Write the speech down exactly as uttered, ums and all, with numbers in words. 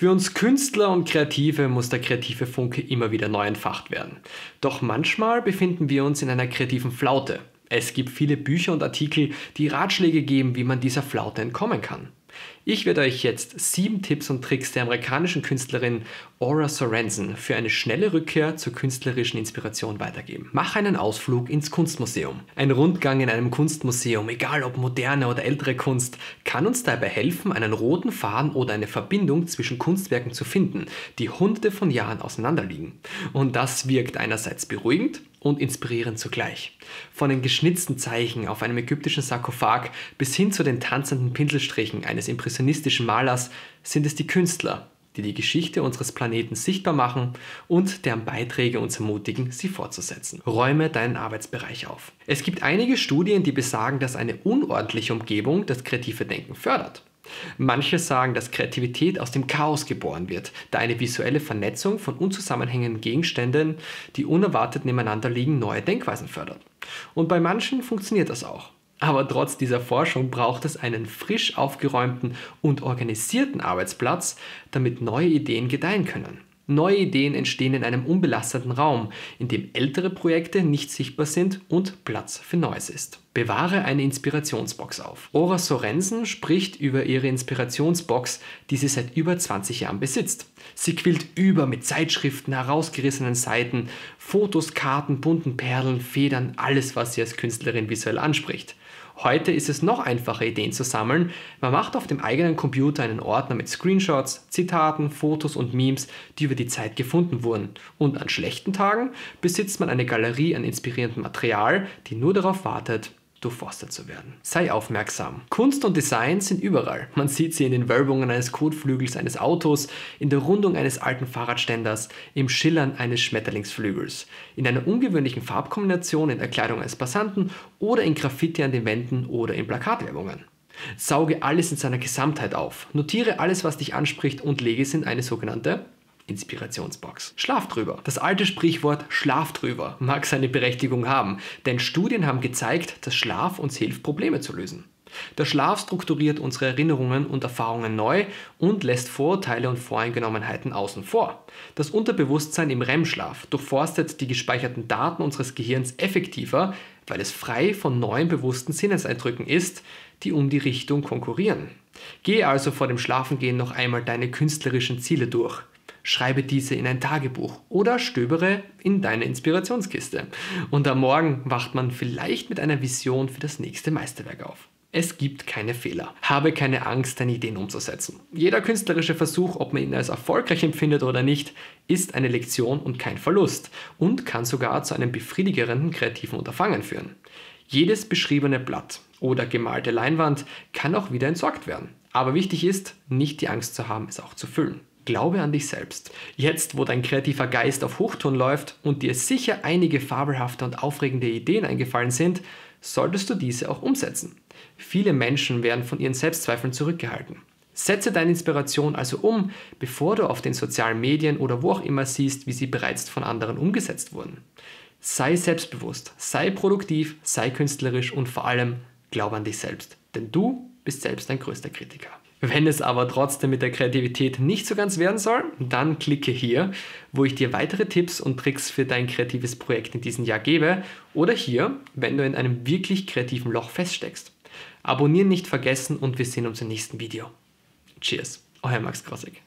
Für uns Künstler und Kreative muss der kreative Funke immer wieder neu entfacht werden. Doch manchmal befinden wir uns in einer kreativen Flaute. Es gibt viele Bücher und Artikel, die Ratschläge geben, wie man dieser Flaute entkommen kann. Ich werde euch jetzt sieben Tipps und Tricks der amerikanischen Künstlerin Ora Sorensen für eine schnelle Rückkehr zur künstlerischen Inspiration weitergeben. Mach einen Ausflug ins Kunstmuseum. Ein Rundgang in einem Kunstmuseum, egal ob moderne oder ältere Kunst, kann uns dabei helfen, einen roten Faden oder eine Verbindung zwischen Kunstwerken zu finden, die hunderte von Jahren auseinanderliegen. Und das wirkt einerseits beruhigend und inspirierend zugleich. Von den geschnitzten Zeichen auf einem ägyptischen Sarkophag bis hin zu den tanzenden Pinselstrichen eines impressionistischen Malers sind es die Künstler, die die Geschichte unseres Planeten sichtbar machen und deren Beiträge uns ermutigen, sie fortzusetzen. Räume deinen Arbeitsbereich auf. Es gibt einige Studien, die besagen, dass eine unordentliche Umgebung das kreative Denken fördert. Manche sagen, dass Kreativität aus dem Chaos geboren wird, da eine visuelle Vernetzung von unzusammenhängenden Gegenständen, die unerwartet nebeneinander liegen, neue Denkweisen fördert. Und bei manchen funktioniert das auch. Aber trotz dieser Forschung braucht es einen frisch aufgeräumten und organisierten Arbeitsplatz, damit neue Ideen gedeihen können. Neue Ideen entstehen in einem unbelasteten Raum, in dem ältere Projekte nicht sichtbar sind und Platz für Neues ist. Bewahre eine Inspirationsbox auf. Ora Sorensen spricht über ihre Inspirationsbox, die sie seit über zwanzig Jahren besitzt. Sie quillt über mit Zeitschriften, herausgerissenen Seiten, Fotos, Karten, bunten Perlen, Federn, alles, was sie als Künstlerin visuell anspricht. Heute ist es noch einfacher, Ideen zu sammeln. Man macht auf dem eigenen Computer einen Ordner mit Screenshots, Zitaten, Fotos und Memes, die über die Zeit gefunden wurden. Und an schlechten Tagen besitzt man eine Galerie an inspirierendem Material, die nur darauf wartet, durchforstet zu werden. Sei aufmerksam. Kunst und Design sind überall. Man sieht sie in den Wölbungen eines Kotflügels eines Autos, in der Rundung eines alten Fahrradständers, im Schillern eines Schmetterlingsflügels, in einer ungewöhnlichen Farbkombination in der Kleidung eines Passanten oder in Graffiti an den Wänden oder in Plakatwerbungen. Sauge alles in seiner Gesamtheit auf, notiere alles, was dich anspricht und lege es in eine sogenannte Inspirationsbox. Schlaf drüber. Das alte Sprichwort Schlaf drüber mag seine Berechtigung haben, denn Studien haben gezeigt, dass Schlaf uns hilft, Probleme zu lösen. Der Schlaf strukturiert unsere Erinnerungen und Erfahrungen neu und lässt Vorurteile und Voreingenommenheiten außen vor. Das Unterbewusstsein im R E M-Schlaf durchforstet die gespeicherten Daten unseres Gehirns effektiver, weil es frei von neuen bewussten Sinneseindrücken ist, die um die Richtung konkurrieren. Geh also vor dem Schlafengehen noch einmal deine künstlerischen Ziele durch. Schreibe diese in ein Tagebuch oder stöbere in deine Inspirationskiste. Und am Morgen wacht man vielleicht mit einer Vision für das nächste Meisterwerk auf. Es gibt keine Fehler. Habe keine Angst, deine Ideen umzusetzen. Jeder künstlerische Versuch, ob man ihn als erfolgreich empfindet oder nicht, ist eine Lektion und kein Verlust und kann sogar zu einem befriedigenden kreativen Unterfangen führen. Jedes beschriebene Blatt oder gemalte Leinwand kann auch wieder entsorgt werden. Aber wichtig ist, nicht die Angst zu haben, es auch zu füllen. Glaube an dich selbst. Jetzt, wo dein kreativer Geist auf Hochtouren läuft und dir sicher einige fabelhafte und aufregende Ideen eingefallen sind, solltest du diese auch umsetzen. Viele Menschen werden von ihren Selbstzweifeln zurückgehalten. Setze deine Inspiration also um, bevor du auf den sozialen Medien oder wo auch immer siehst, wie sie bereits von anderen umgesetzt wurden. Sei selbstbewusst, sei produktiv, sei künstlerisch und vor allem glaube an dich selbst, denn du bist selbst dein größter Kritiker. Wenn es aber trotzdem mit der Kreativität nicht so ganz werden soll, dann klicke hier, wo ich dir weitere Tipps und Tricks für dein kreatives Projekt in diesem Jahr gebe oder hier, wenn du in einem wirklich kreativen Loch feststeckst. Abonnieren nicht vergessen und wir sehen uns im nächsten Video. Cheers, euer Max Grosseck.